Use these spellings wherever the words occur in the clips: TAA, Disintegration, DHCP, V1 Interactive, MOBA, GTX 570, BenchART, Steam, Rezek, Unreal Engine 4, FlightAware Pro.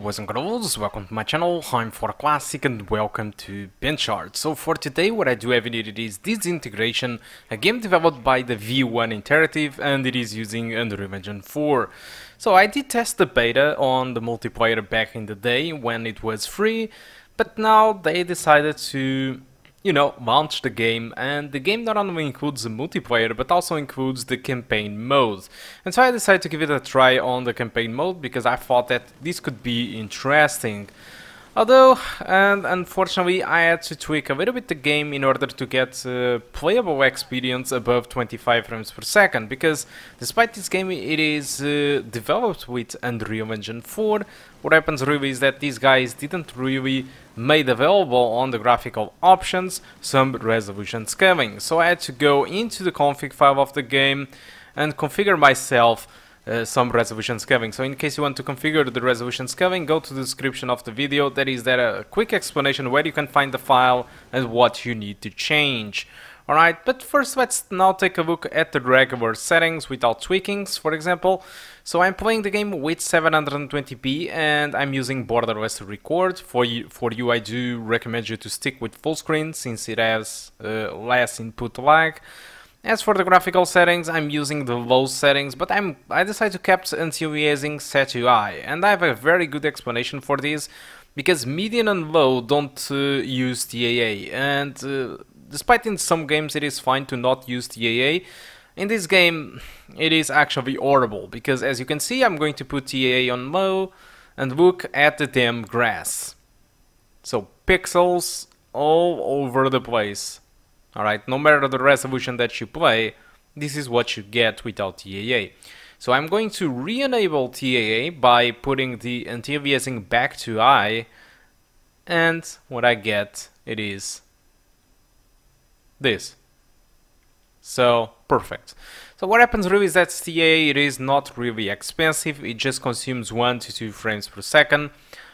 boys and girls, welcome to my channel. I'm For Classic and welcome to BenchART. So for today what I do have in it is Disintegration, a game developed by the V1 Interactive, and it is using Unreal Engine 4. So I did test the beta on the multiplayer back in the day when it was free, but now they decided to, you know, launch the game, and the game not only includes the multiplayer but also includes the campaign mode. And so I decided to give it a try on the campaign mode because I thought that this could be interesting. Although, and unfortunately, I had to tweak a little bit the game in order to get playable experience above 25 frames per second, because despite this game it is developed with Unreal Engine 4, what happens really is that these guys didn't really made available on the graphical options some resolution scaling. So I had to go into the config file of the game and configure myself some resolution scaling. So in case you want to configure the resolution scaling, go to the description of the video. There is there a quick explanation where you can find the file and what you need to change. Alright, but first let's now take a look at the regular settings without tweakings, for example. So I'm playing the game with 720p and I'm using borderless record. For you I do recommend you to stick with full screen since it has less input lag. As for the graphical settings, I'm using the low settings, but I decided to keep until using set UI, and I have a very good explanation for this, because median and low don't use TAA, and despite in some games it is fine to not use TAA, in this game it is actually horrible, because as you can see I'm going to put TAA on low, and look at the damn grass. So pixels all over the place. Alright, no matter the resolution that you play, this is what you get without TAA. So I'm going to re-enable TAA by putting the anti-aliasing back to I, and what I get, it is this. So, perfect. So what happens really is that TAA, it is not really expensive, it just consumes 1 to 2 frames per second.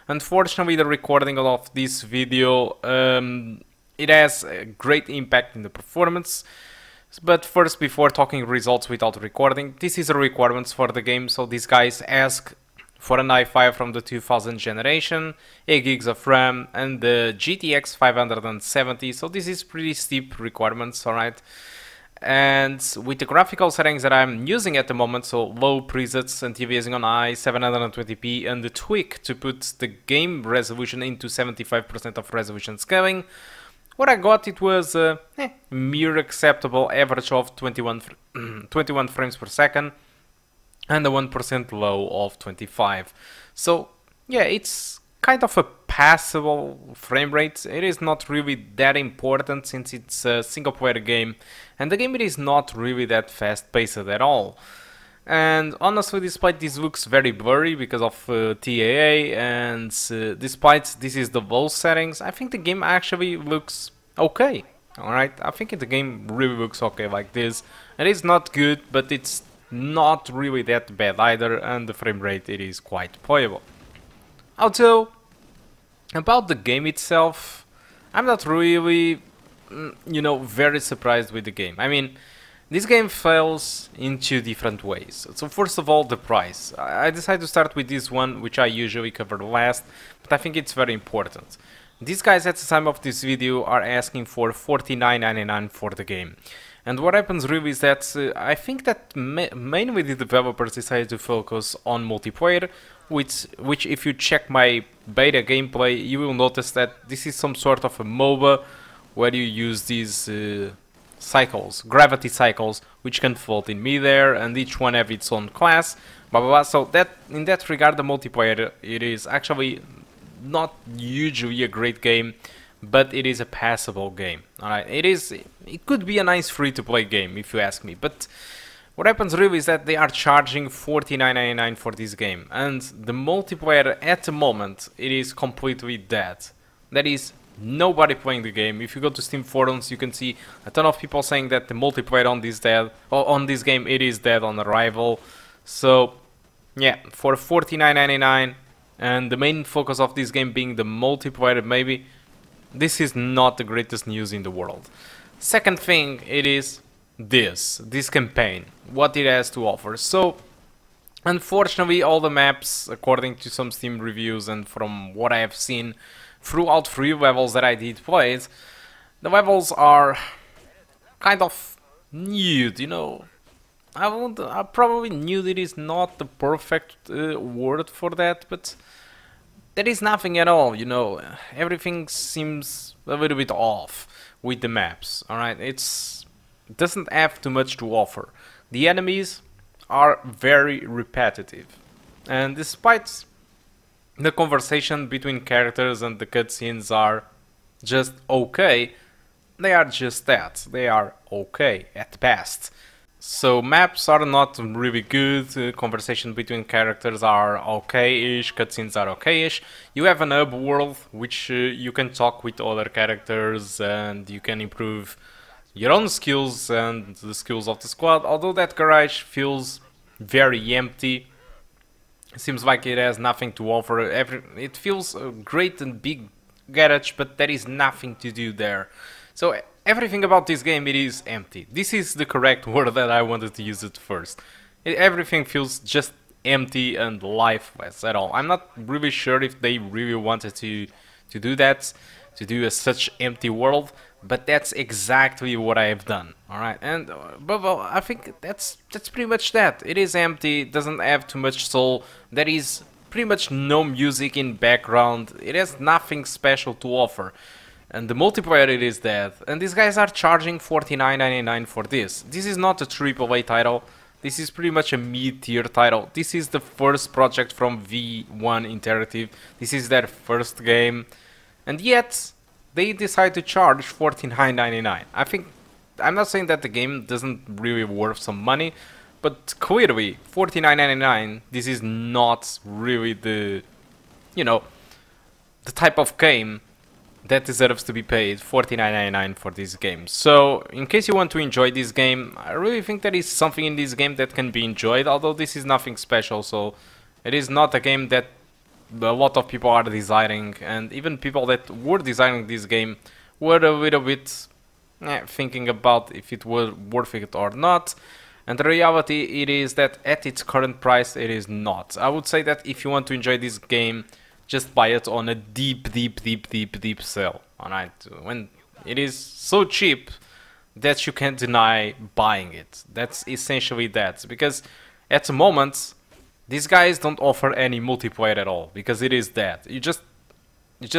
Unfortunately, the recording of this video it has a great impact in the performance. But first, before talking results without recording, this is the requirements for the game. So these guys ask for an i5 from the 2000 generation, 8 gigs of RAM, and the GTX 570. So this is pretty steep requirements, alright? And with the graphical settings that I'm using at the moment, so low presets, anti-aliasing on I, 720p, and the tweak to put the game resolution into 75% of resolution scaling, what I got, it was a mere acceptable average of 21 frames per second and a 1% low of 25. So yeah, it's kind of a passable frame rate. It is not really that important since it's a single player game, and the game it is not really that fast paced at all. And honestly, despite this looks very blurry because of TAA, and despite this is the low settings, I think the game actually looks okay. Alright, I think the game really looks okay like this. It is not good, but it's not really that bad either, and the frame rate it is quite playable. Although, about the game itself, I'm not really, you know, very surprised with the game. I mean, this game fails in 2 different ways. So first of all, the price. I decided to start with this one, which I usually cover last, but I think it's very important. These guys at the time of this video are asking for $49.99 for the game. And what happens really is that I think that mainly the developers decided to focus on multiplayer, which if you check my beta gameplay, you will notice that this is some sort of a MOBA where you use these cycles, gravity cycles, which can float in midair, and each one have its own class, blah blah blah. So that in that regard, the multiplayer it is actually not usually a great game, but it is a passable game. Alright, it could be a nice free-to-play game if you ask me. But what happens really is that they are charging $49.99 for this game, and the multiplayer at the moment it is completely dead. That is, nobody playing the game. If you go to Steam forums, you can see a ton of people saying that the multiplayer on this game it is dead on arrival. So yeah, for $49.99 and the main focus of this game being the multiplayer, maybe this is not the greatest news in the world. Second thing, it is this campaign, what it has to offer. So Unfortunately, all the maps, according to some Steam reviews and from what I have seen throughout three levels that I did play, the levels are kind of nude, you know. Probably nude is not the perfect word for that, but there is nothing at all, you know. Everything seems a little bit off with the maps, alright? It doesn't have too much to offer. The enemies are very repetitive, and despite the conversation between characters and the cutscenes are just okay, they are just that, they are okay at best. So maps are not really good, conversation between characters are okay-ish, cutscenes are okay-ish. You have an hub world which you can talk with other characters and you can improve your own skills and the skills of the squad, although that garage feels very empty. It seems like it has nothing to offer. It feels a great and big garage, but there is nothing to do there. So everything about this game, it is empty. This is the correct word that I wanted to use at first. Everything feels just empty and lifeless at all. I'm not really sure if they really wanted to do that, to do a such empty world, but that's exactly what I have done, alright? And well, I think that's pretty much that. It is empty, it doesn't have too much soul, there is pretty much no music in background, it has nothing special to offer. And the multiplayer, it is dead, and these guys are charging $49.99 for this. This is not a AAA title, this is pretty much a mid-tier title. This is the first project from V1 Interactive, this is their first game, and yet they decide to charge $49.99. I think, I'm not saying that the game doesn't really worth some money, but clearly $49.99, this is not really the, you know, the type of game that deserves to be paid $49.99 for this game. So in case you want to enjoy this game, I really think there is something in this game that can be enjoyed, although this is nothing special, so it is not a game that a lot of people are desiring, and even people that were designing this game were a little bit thinking about if it was worth it or not, and the reality it is that at its current price it is not. I would say that if you want to enjoy this game, just buy it on a deep sale, alright? When it is so cheap that you can't deny buying it. That's essentially that, because at the moment these guys don't offer any multiplayer at all, because it is dead. You just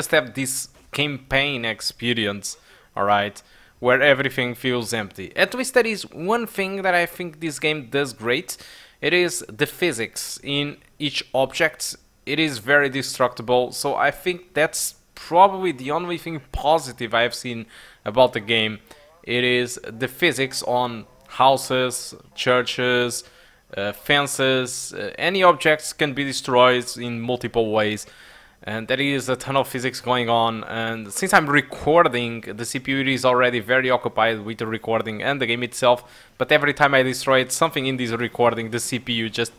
have this campaign experience, alright, where everything feels empty. At least that is one thing that I think this game does great. It is the physics in each object. It is very destructible, so I think that's probably the only thing positive I have seen about the game. It is the physics on houses, churches, fences, any objects can be destroyed in multiple ways, and there is a ton of physics going on. And since I'm recording, the CPU is already very occupied with the recording and the game itself, but every time I destroyed something in this recording, the CPU just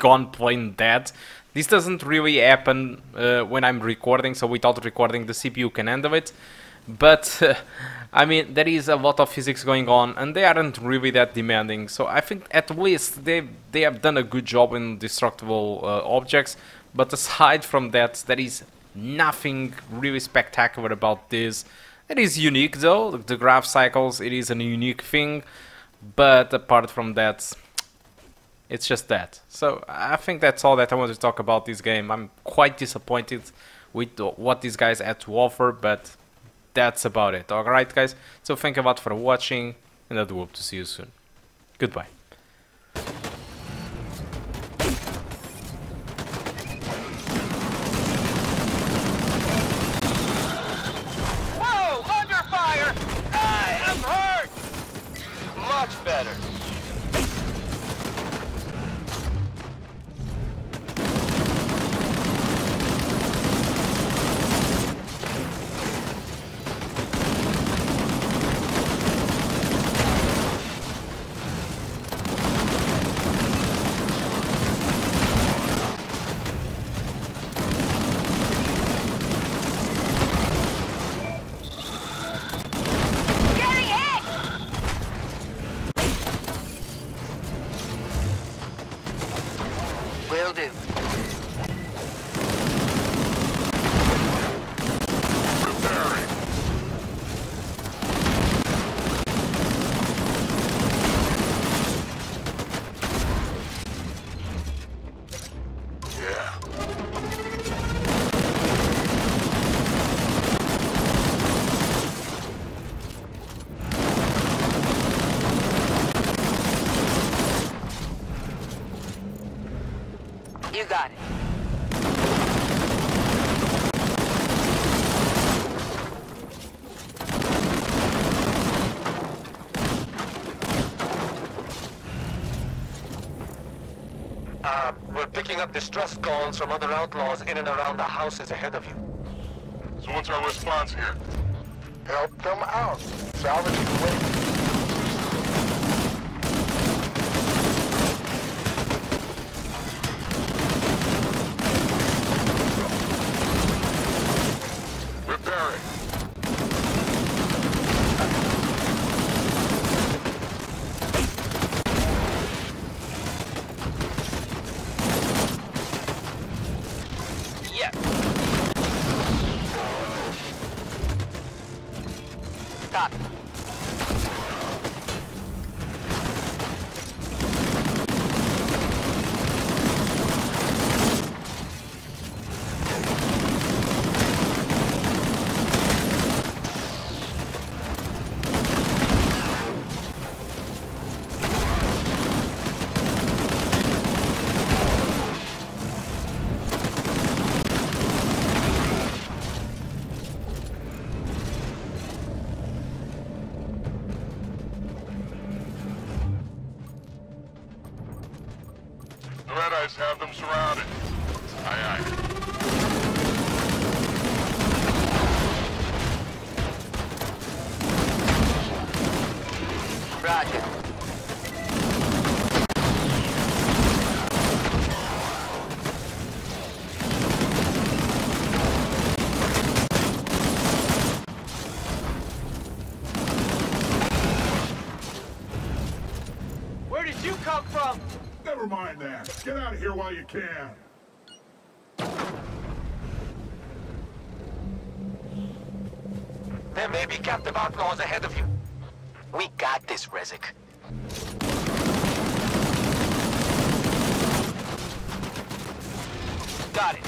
gone plain dead. This doesn't really happen when I'm recording, so without recording the CPU can handle it. But, I mean, there is a lot of physics going on and they aren't really that demanding. So I think at least they have done a good job in destructible objects. But aside from that, there is nothing really spectacular about this. It is unique though, the graph cycles, it is a unique thing. But apart from that, it's just that. So I think that's all that I want to talk about this game. I'm quite disappointed with what these guys had to offer, but that's about it. Alright guys, so thank you a lot for watching, and I do hope to see you soon. Goodbye. Whoa! Under fire! I'm hurt! Much better. picking up distress calls from other outlaws in and around the houses ahead of you. So what's our response here? Help them out. Salvage the way. Have them surrounded. Aye, aye. Get out of here while you can. There may be captive outlaws ahead of you. We got this, Rezek. Got it.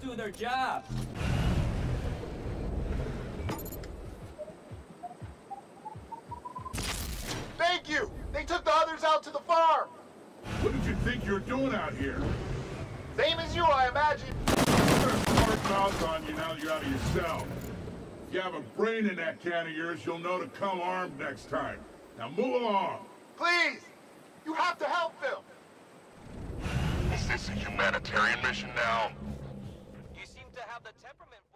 Do their job. Thank you! They took the others out to the farm! What did you think you were doing out here? Same as you, I imagine. Hard mouth on you now you're out of your cell. If you have a brain in that can of yours, you'll know to come armed next time. Now move along. Please! You have to help them! Is this a humanitarian mission now? The temperament